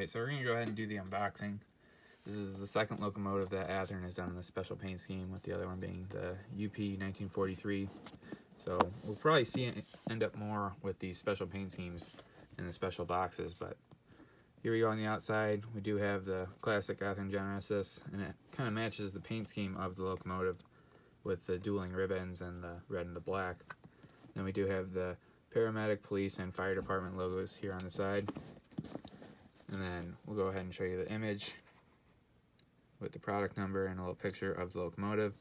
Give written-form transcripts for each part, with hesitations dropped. Alright, so we're going to go ahead and do the unboxing. This is the second locomotive that Athearn has done in the special paint scheme, with the other one being the UP 1943. So we'll probably see it end up more with these special paint schemes in the special boxes, but here we go on the outside. We do have the classic Athearn Genesis, and it kind of matches the paint scheme of the locomotive with the dueling ribbons and the red and the black. Then we do have the paramedic, police, and fire department logos here on the side. And then we'll go ahead and show you the image with the product number and a little picture of the locomotive.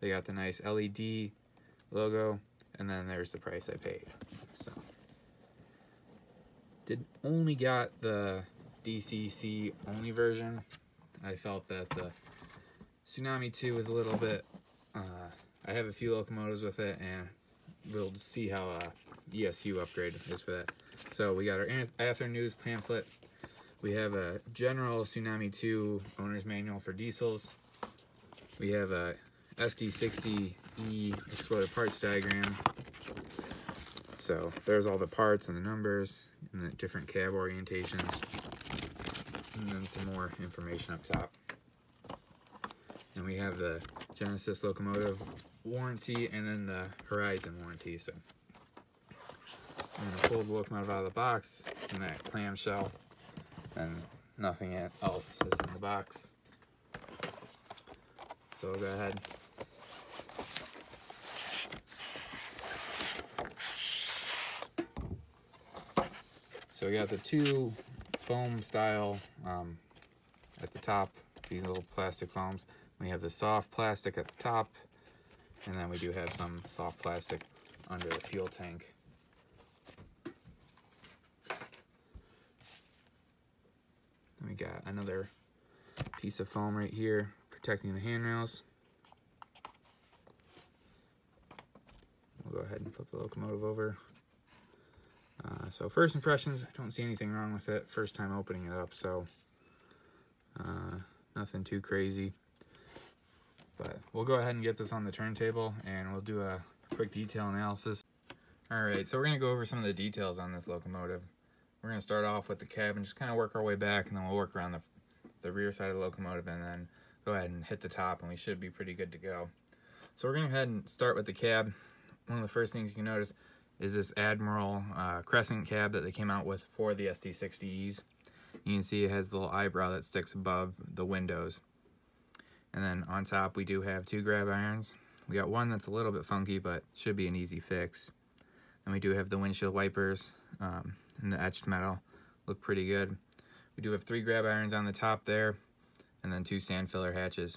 They got the nice LED logo, and then there's the price I paid. So, only got the DCC only version. I felt that the Tsunami 2 was a little bit, I have a few locomotives with it, and we'll see how ESU upgrade is for that. So we got our Athearn News pamphlet. We have a general Tsunami 2 owner's manual for diesels. We have a SD60E exploded parts diagram. So there's all the parts and the numbers and the different cab orientations. And then some more information up top. And we have the Genesis locomotive warranty and then the Horizon warranty. So I'm gonna pull the locomotive out of the box in that clamshell. And nothing else is in the box. So we'll go ahead. So we got the two foam style at the top, these little plastic foams. We have the soft plastic at the top, and then we do have some soft plastic under the fuel tank. We got another piece of foam right here protecting the handrails. We'll go ahead and flip the locomotive over. So first impressions, I don't see anything wrong with it. First time opening it up, so nothing too crazy. But we'll go ahead and get this on the turntable and we'll do a quick detail analysis. Alright, so we're going to go over some of the details on this locomotive. We're going to start off with the cab and just kind of work our way back, and then we'll work around the rear side of the locomotive and then go ahead and hit the top, and we should be pretty good to go. So we're going to go ahead and start with the cab. One of the first things you can notice is this Admiral Crescent cab that they came out with for the SD60Es. You can see it has the little eyebrow that sticks above the windows. And then on top we do have two grab irons. We got one that's a little bit funky, but should be an easy fix. And we do have the windshield wipers. And the etched metal look pretty good. We do have three grab irons on the top there, and then two sand filler hatches.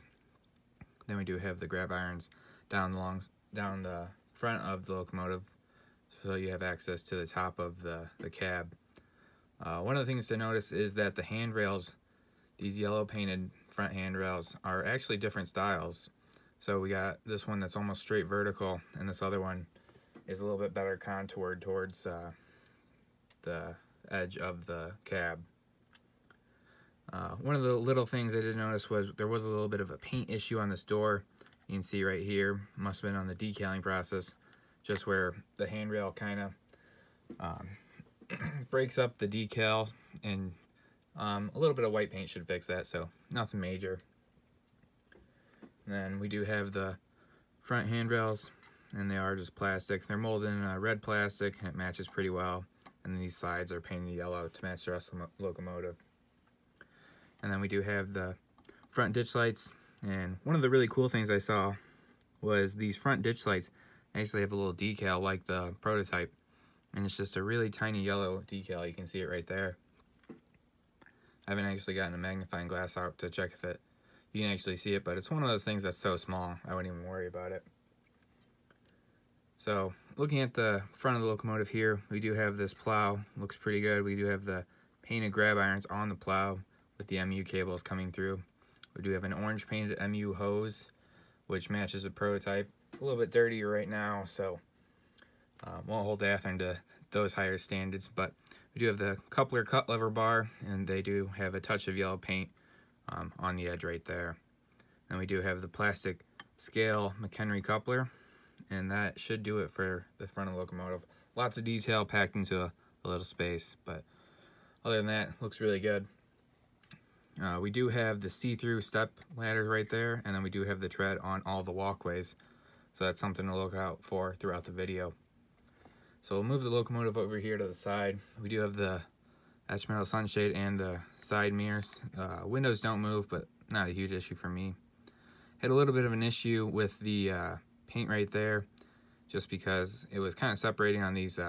Then we do have the grab irons down the front of the locomotive, so you have access to the top of the cab. One of the things to notice is that the handrails, these yellow painted front handrails, are actually different styles. So we got this one that's almost straight vertical, and this other one is a little bit better contoured towards the edge of the cab. One of the little things I did notice was there was a little bit of a paint issue on this door. You can see right here, must have been on the decaling process, just where the handrail kind of breaks up the decal, and a little bit of white paint should fix that, so nothing major. And then we do have the front handrails, and they are just plastic. They're molded in a red plastic and it matches pretty well. And these sides are painted yellow to match the rest of the locomotive. And then we do have the front ditch lights. And one of the really cool things I saw was these front ditch lights actually have a little decal like the prototype. And it's just a really tiny yellow decal. You can see it right there. I haven't actually gotten a magnifying glass out to check if it you can actually see it, but it's one of those things that's so small I wouldn't even worry about it. So looking at the front of the locomotive here, we do have this plow, looks pretty good. We do have the painted grab irons on the plow with the MU cables coming through. We do have an orange painted MU hose, which matches the prototype. It's a little bit dirty right now, so won't hold Athearn to those higher standards, but we do have the coupler cut lever bar, and they do have a touch of yellow paint on the edge right there. And we do have the plastic scale McHenry coupler. And that should do it for the front of the locomotive. Lots of detail packed into a little space, but other than that, looks really good. We do have the see-through step ladders right there, and then we do have the tread on all the walkways. So that's something to look out for throughout the video. So we'll move the locomotive over here to the side. We do have the etched metal sunshade and the side mirrors. Windows don't move, but not a huge issue for me. Had a little bit of an issue with the paint right there, just because it was kind of separating on these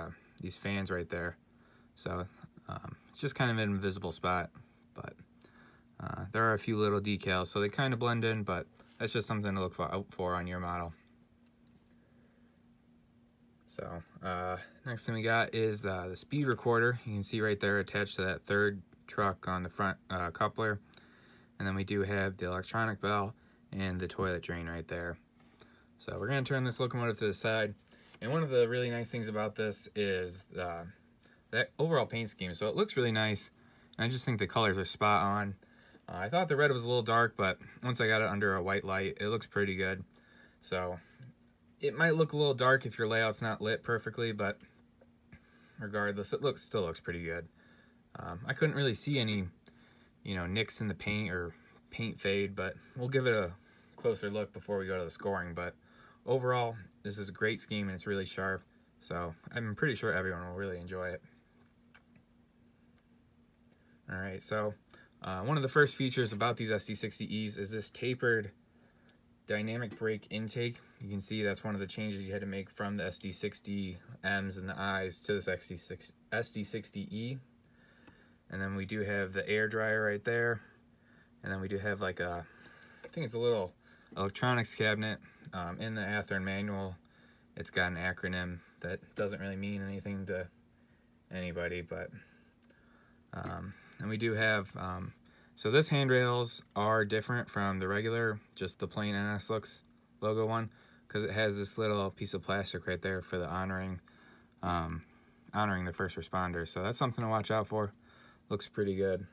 fans right there. So it's just kind of an invisible spot, but there are a few little decals, so they kind of blend in, but that's just something to look out for on your model. So next thing we got is the speed recorder. You can see right there attached to that third truck on the front coupler. And then we do have the electronic bell and the toilet drain right there. So we're going to turn this locomotive to the side. And one of the really nice things about this is that overall paint scheme. So it looks really nice. And I just think the colors are spot on. I thought the red was a little dark, but once I got it under a white light, it looks pretty good. So it might look a little dark if your layout's not lit perfectly, but regardless, it still looks pretty good. I couldn't really see any, nicks in the paint or paint fade, but we'll give it a closer look before we go to the scoring. But overall, this is a great scheme and it's really sharp, so I'm pretty sure everyone will really enjoy it. All right, so one of the first features about these SD60Es is this tapered dynamic brake intake. You can see that's one of the changes you had to make from the SD60Ms and the Is to this SD60E. And then we do have the air dryer right there. And then we do have like a, I think it's a little electronics cabinet. In the Athearn manual, it's got an acronym that doesn't really mean anything to anybody, but, and we do have, so this handrails are different from the regular, just the plain NS Looks logo one, because it has this little piece of plastic right there for the honoring the first responders. So that's something to watch out for. Looks pretty good.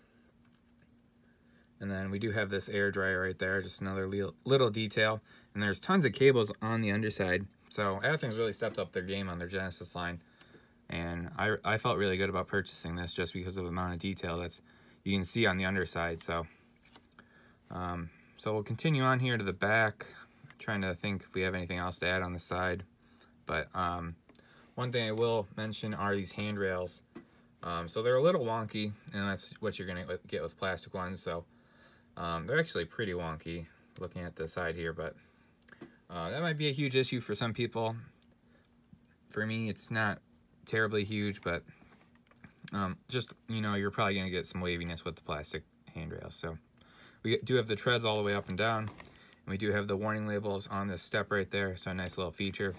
And then we do have this air dryer right there, just another little detail. And there's tons of cables on the underside. So Athearn's really stepped up their game on their Genesis line. And I felt really good about purchasing this just because of the amount of detail that's you can see on the underside. So so we'll continue on here to the back. I'm trying to think if we have anything else to add on the side, but one thing I will mention are these handrails. So they're a little wonky, and that's what you're gonna get with plastic ones. So they're actually pretty wonky looking at the side here, but that might be a huge issue for some people. For me, it's not terribly huge, but just, you're probably gonna get some waviness with the plastic handrails. So we do have the treads all the way up and down, and we do have the warning labels on this step right there, so a nice little feature.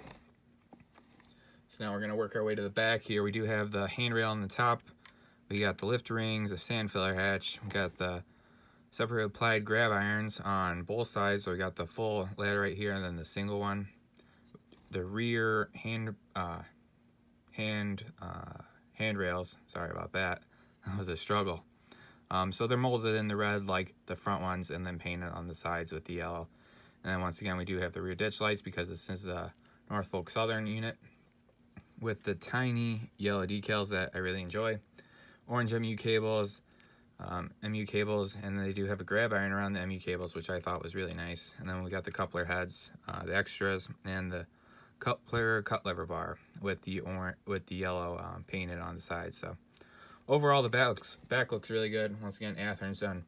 So now we're gonna work our way to the back here. We do have the handrail on the top, we got the lift rings, the sand filler hatch, we got the separate applied grab irons on both sides, so we got the full ladder right here and then the single one. The rear handrails, sorry about that, that was a struggle. So they're molded in the red like the front ones, and then painted on the sides with the yellow. And then once again, we do have the rear ditch lights, because this is the Norfolk Southern unit, with the tiny yellow decals that I really enjoy. Orange MU cables, and they do have a grab iron around the MU cables, which I thought was really nice. And then we got the coupler heads, the extras, and the coupler cut lever bar with the yellow painted on the side. So overall, the back looks really good. Once again, Athearn's done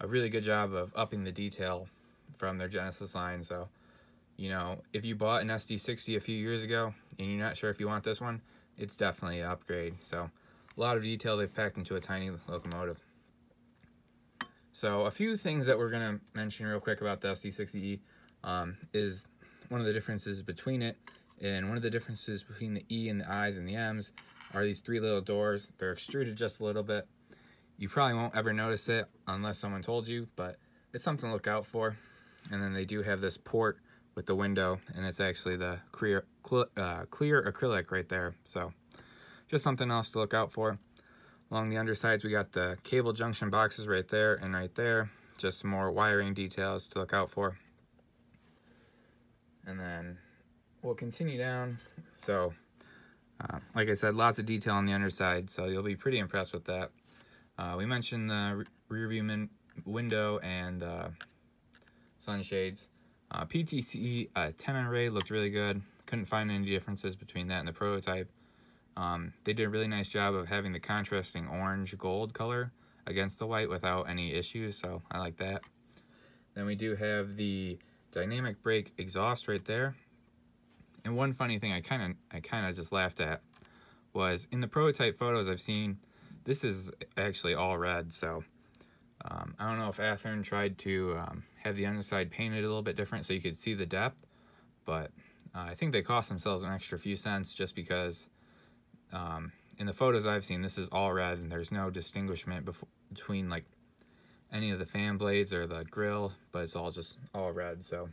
a really good job of upping the detail from their Genesis line. So if you bought an SD60 a few years ago and you're not sure if you want this one, it's definitely an upgrade. So a lot of detail they've packed into a tiny locomotive. So a few things that we're going to mention real quick about the SD60E is one of the differences between it, and one of the differences between the E and the Is and the Ms are these three little doors. They're extruded just a little bit. You probably won't ever notice it unless someone told you, but it's something to look out for. And then they do have this port with the window, and it's actually the clear acrylic right there. So just something else to look out for. Along the undersides, we got the cable junction boxes right there and right there. Just some more wiring details to look out for. And then we'll continue down. So like I said, lots of detail on the underside, so you'll be pretty impressed with that. We mentioned the rearview window and sunshades. PTCE 10 array looked really good. Couldn't find any differences between that and the prototype. They did a really nice job of having the contrasting orange gold color against the white without any issues, so I like that. Then we do have the dynamic brake exhaust right there. And one funny thing I kind of just laughed at was in the prototype photos I've seen, this is actually all red. So I don't know if Athearn tried to have the underside painted a little bit different so you could see the depth, but I think they cost themselves an extra few cents just because in the photos I've seen, this is all red and there's no distinguishment between like any of the fan blades or the grill, but it's all just all red. So,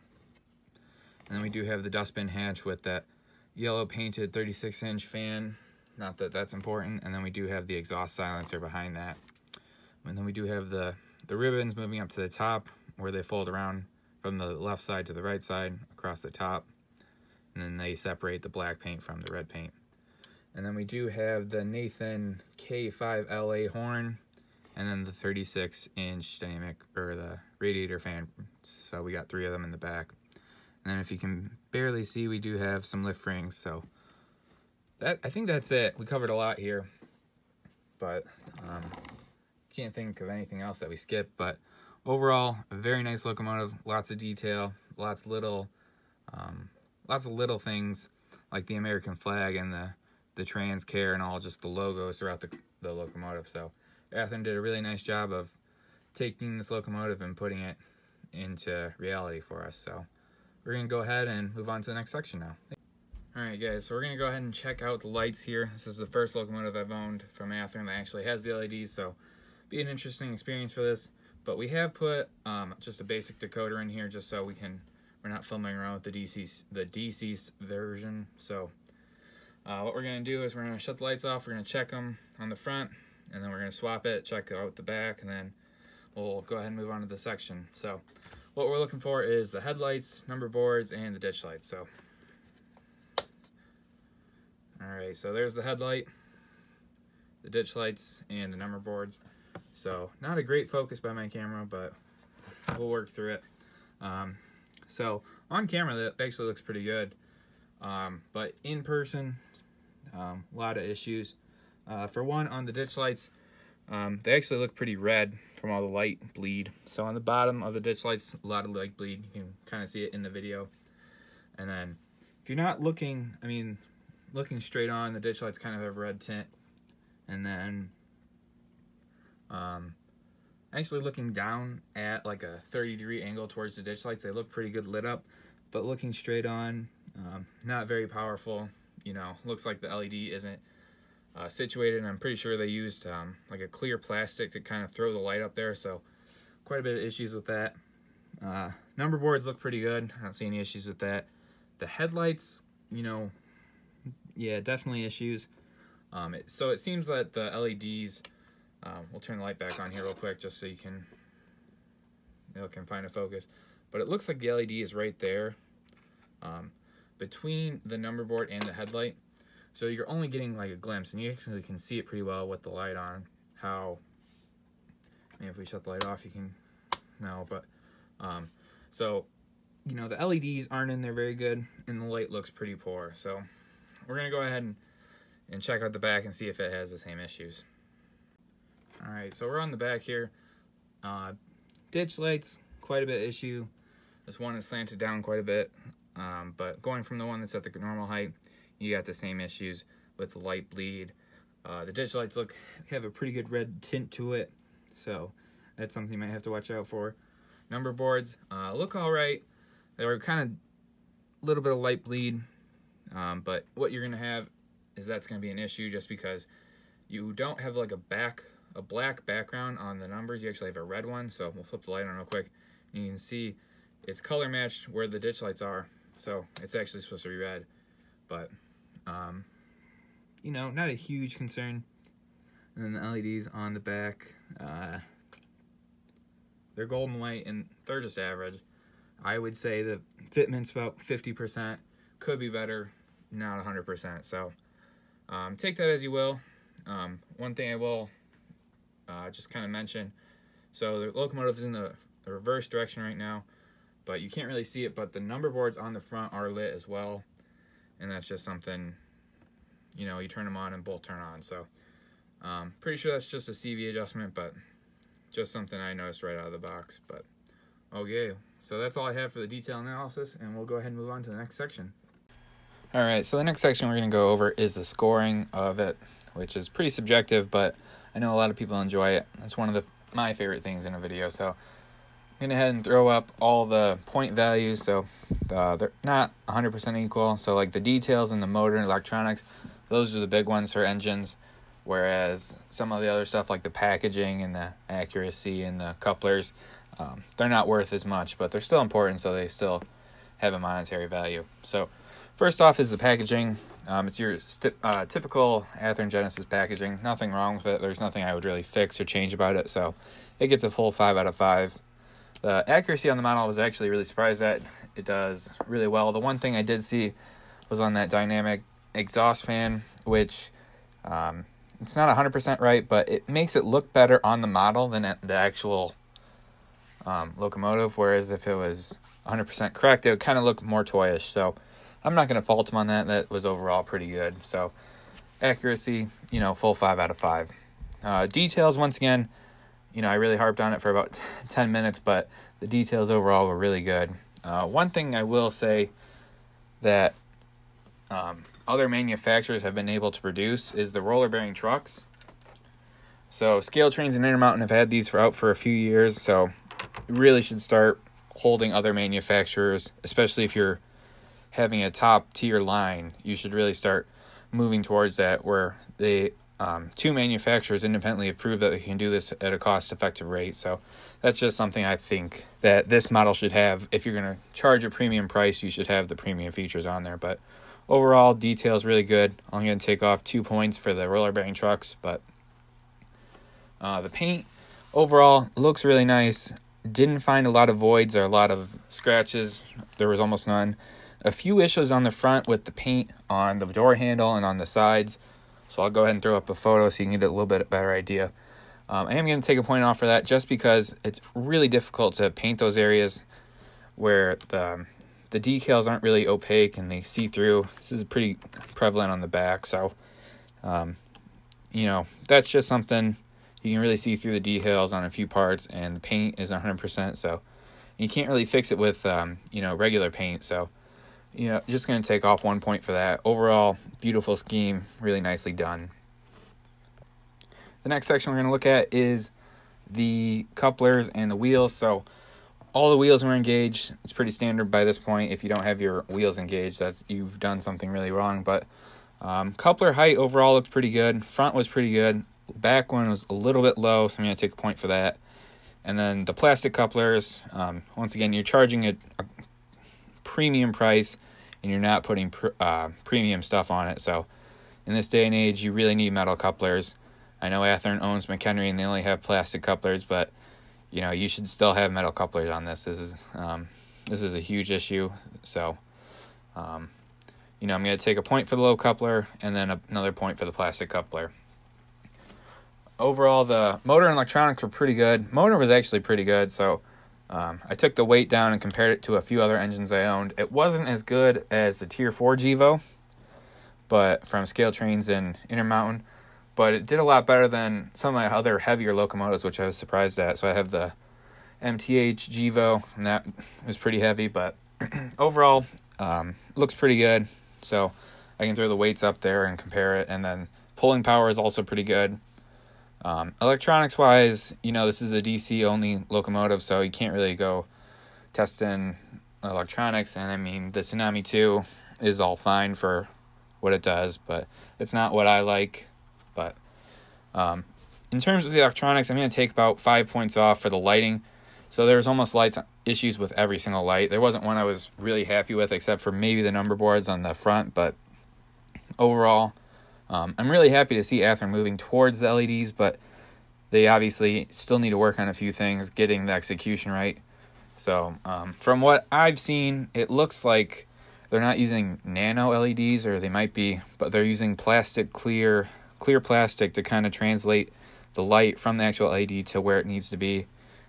and then we do have the dustbin hatch with that yellow painted 36-inch fan, not that that's important. And then we do have the exhaust silencer behind that. And then we do have the ribbons moving up to the top where they fold around from the left side to the right side across the top. And then they separate the black paint from the red paint. And then we do have the Nathan K5LA horn, and then the 36-inch dynamic, or the radiator fan. So we got three of them in the back. And then if you can barely see, we do have some lift rings. So that, I think that's it. We covered a lot here, but can't think of anything else that we skipped. But overall, a very nice locomotive. Lots of detail, lots of little things like the American flag and the trans care and all, just the logos throughout the locomotive. So Athearn did a really nice job of taking this locomotive and putting it into reality for us. So we're gonna go ahead and move on to the next section now. All right guys, so we're gonna go ahead and check out the lights here. This is the first locomotive I've owned from Athearn that actually has the LEDs, so be an interesting experience for this. But we have put just a basic decoder in here just so we're not fumbling around with the DC version. So what we're gonna do is we're gonna shut the lights off, we're gonna check them on the front, and then we're gonna swap it, check out the back, and then we'll go ahead and move on to the section. So what we're looking for is the headlights, number boards, and the ditch lights. So, all right, so there's the headlight, the ditch lights, and the number boards. So not a great focus by my camera, but we'll work through it. So on camera, that actually looks pretty good. But in person, a lot of issues. For one, on the ditch lights, they actually look pretty red from all the light bleed. So on the bottom of the ditch lights, a lot of light bleed. You can kind of see it in the video. And then if you're not looking, I mean, looking straight on, the ditch lights kind of have a red tint. And then actually looking down at like a 30-degree angle towards the ditch lights, they look pretty good lit up. But looking straight on, not very powerful, you know, looks like the LED isn't situated, and I'm pretty sure they used like a clear plastic to kind of throw the light up there, so quite a bit of issues with that. Number boards look pretty good, I don't see any issues with that. The headlights, you know, yeah, definitely issues. So it seems that the LEDs, we'll turn the light back on here real quick just so you can find a focus, but it looks like the LED is right there. Between the number board and the headlight, so you're only getting like a glimpse, and you actually can see it pretty well with the light on. How, I mean, if we shut the light off, you can, no, but so, you know, the LEDs aren't in there very good, and the light looks pretty poor. So we're gonna go ahead and check out the back and see if it has the same issues. All right, so we're on the back here. Ditch lights, quite a bit of issue. This one is slanted down quite a bit. But going from the one that's at the normal height, you got the same issues with the light bleed. The ditch lights have a pretty good red tint to it, so that's something you might have to watch out for. Number boards look all right. They were kind of a little bit of light bleed, but what you're gonna have is that's gonna be an issue just because you don't have like a black background on the numbers. You actually have a red one, so we'll flip the light on real quick. You can see it's color matched where the ditch lights are. So it's actually supposed to be red, but, you know, not a huge concern. And then the LEDs on the back, they're gold and white, and they're just average. I would say the fitment's about 50%, could be better, not 100%. So take that as you will. One thing I will just kind of mention, So the locomotive is in the reverse direction right now, but you can't really see it, but the number boards on the front are lit as well. And that's just something, you know, you turn them on and both turn on. So pretty sure that's just a CV adjustment, but just something I noticed right out of the box. But okay, so that's all I have for the detail analysis, and we'll go ahead and move on to the next section. All right, so the next section we're going to go over is the scoring of it, which is pretty subjective, but I know a lot of people enjoy it. It's one of my favorite things in a video, so I'm going to head and throw up all the point values. So they're not 100% equal, so like the details and the motor and electronics, those are the big ones for engines, whereas some of the other stuff like the packaging and the accuracy and the couplers, they're not worth as much, but they're still important, so they still have a monetary value. So first off is the packaging. It's your typical Athearn Genesis packaging. Nothing wrong with it. There's nothing I would really fix or change about it, so it gets a full 5 out of 5. The accuracy on the model I was actually really surprised at. It does really well. The one thing I did see was on that dynamic exhaust fan, which it's not 100% right, but it makes it look better on the model than at the actual locomotive, whereas if it was 100% correct, it would kind of look more toyish, so I'm not going to fault him on that. That was overall pretty good. So accuracy, you know, full 5 out of 5. Details, once again, you know, I really harped on it for about 10 minutes, but the details overall were really good. One thing I will say that other manufacturers have been able to produce is the roller bearing trucks. So ScaleTrains and Intermountain have had these out for a few years, so you really should start holding other manufacturers, especially if you're having a top tier line. You should really start moving towards that, where the two manufacturers independently have proved that they can do this at a cost effective rate. So that's just something I think that this model should have. If you're going to charge a premium price, you should have the premium features on there. But overall, details really good. I'm going to take off 2 points for the roller bearing trucks, but the paint overall looks really nice. Didn't find a lot of voids or a lot of scratches. There was almost none. A few issues on the front with the paint on the door handle and on the sides. So I'll go ahead and throw up a photo so you can get a little bit better idea. I am going to take a point off for that just because it's really difficult to paint those areas where the decals aren't really opaque and they see through. This is pretty prevalent on the back. So, you know, that's just something you can really see through the decals on a few parts, and the paint is 100%. So you can't really fix it with, you know, regular paint. So, you know, just going to take off 1 point for that. Overall, beautiful scheme, really nicely done. The next section we're going to look at is the couplers and the wheels. So all the wheels were engaged. It's pretty standard by this point. If you don't have your wheels engaged, you've done something really wrong. But coupler height overall looked pretty good. Front was pretty good. Back one was a little bit low, so I'm going to take a point for that. And then the plastic couplers, once again, you're charging a premium price, and you're not putting premium stuff on it. So in this day and age, you really need metal couplers. I know Athearn owns McHenry and they only have plastic couplers, but you know, you should still have metal couplers on this. This is a huge issue. So you know, I'm going to take a point for the low coupler and then another point for the plastic coupler. Overall, the motor and electronics were pretty good. Motor was actually pretty good. So I took the weight down and compared it to a few other engines I owned. It wasn't as good as the Tier 4 Gevo, but from ScaleTrains and Intermountain, but it did a lot better than some of my other heavier locomotives, which I was surprised at. So I have the MTH Gevo, and that was pretty heavy, but overall looks pretty good. So I can throw the weights up there and compare it, and then pulling power is also pretty good. Electronics wise, you know, this is a DC only locomotive, so you can't really go testing electronics. And I mean, the Tsunami 2 is all fine for what it does, but it's not what I like. But in terms of the electronics, I'm going to take about 5 points off for the lighting. So there's almost lights issues with every single light. There wasn't one I was really happy with, except for maybe the number boards on the front. But overall, I'm really happy to see Athearn moving towards the LEDs, but they obviously still need to work on a few things, getting the execution right. So from what I've seen, it looks like they're not using nano LEDs, or they might be, but they're using plastic, clear plastic to kind of translate the light from the actual LED to where it needs to be.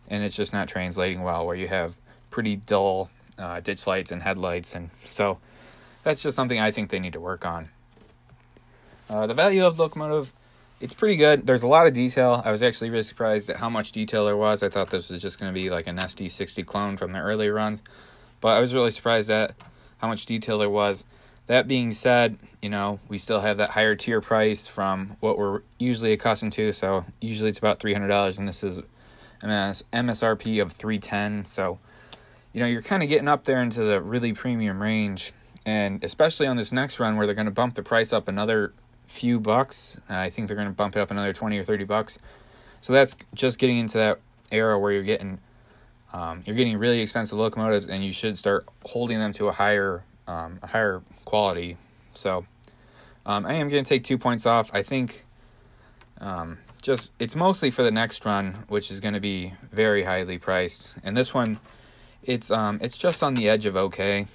and it's just not translating well, where you have pretty dull ditch lights and headlights. And so that's just something I think they need to work on. The value of the locomotive, it's pretty good. There's a lot of detail. I was actually really surprised at how much detail there was. I thought this was just going to be like an SD60 clone from the earlier runs, but I was really surprised at how much detail there was. That being said, you know, we still have that higher tier price from what we're usually accustomed to. So usually it's about $300, and this is MSRP of $310. So, you know, you're kind of getting up there into the really premium range, and especially on this next run where they're going to bump the price up another few bucks. I think they're going to bump it up another 20 or 30 bucks. So that's just getting into that era where you're getting really expensive locomotives, and you should start holding them to a higher quality. So I am going to take 2 points off. I think just it's mostly for the next run, which is going to be very highly priced, and this one it's just on the edge of okay.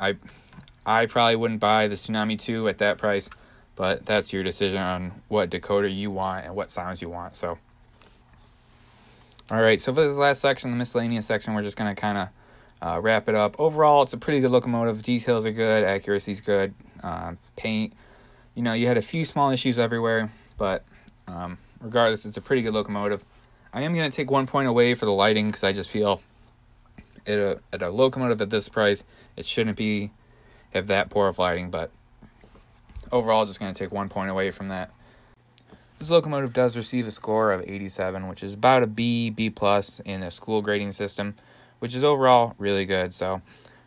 I probably wouldn't buy the Tsunami 2 at that price, but that's your decision on what decoder you want and what sounds you want. So all right, so for this last section, the miscellaneous section, we're just going to kind of wrap it up. Overall, it's a pretty good locomotive. Details are good, accuracy's good, paint, you know, you had a few small issues everywhere, but regardless, it's a pretty good locomotive. I am going to take 1 point away for the lighting, because I just feel at a locomotive at this price, it shouldn't be have that poor of lighting, but overall, just going to take 1 point away from that. This locomotive does receive a score of 87, which is about a B plus in the school grading system, which is overall really good. So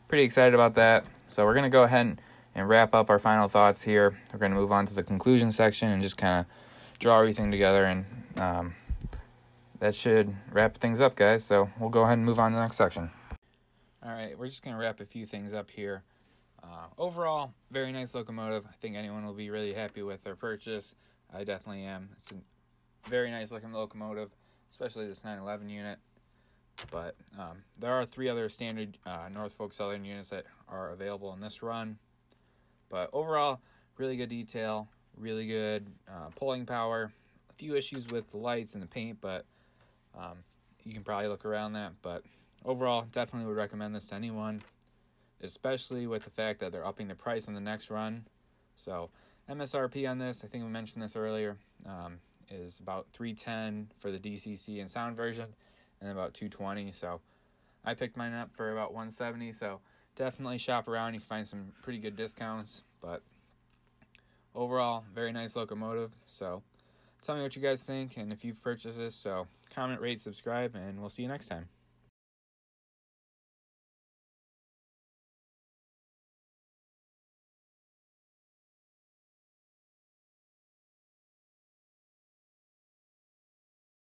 pretty excited about that. So we're going to go ahead and wrap up our final thoughts here. We're going to move on to the conclusion section and just kind of draw everything together. And that should wrap things up, guys. So we'll go ahead and move on to the next section. All right, we're just going to wrap a few things up here. Overall, very nice locomotive. I think anyone will be really happy with their purchase. I definitely am. It's a very nice looking locomotive, especially this 911 unit. But there are three other standard Norfolk Southern units that are available in this run. But overall, really good detail, really good pulling power. A few issues with the lights and the paint, but you can probably look around that. But overall, definitely would recommend this to anyone, especially with the fact that they're upping the price on the next run. So MSRP on this, I think we mentioned this earlier, is about $310 for the DCC and sound version, and about $220. So I picked mine up for about $170. So definitely shop around. You can find some pretty good discounts. But overall, very nice locomotive. So tell me what you guys think and if you've purchased this. So comment, rate, subscribe, and we'll see you next time.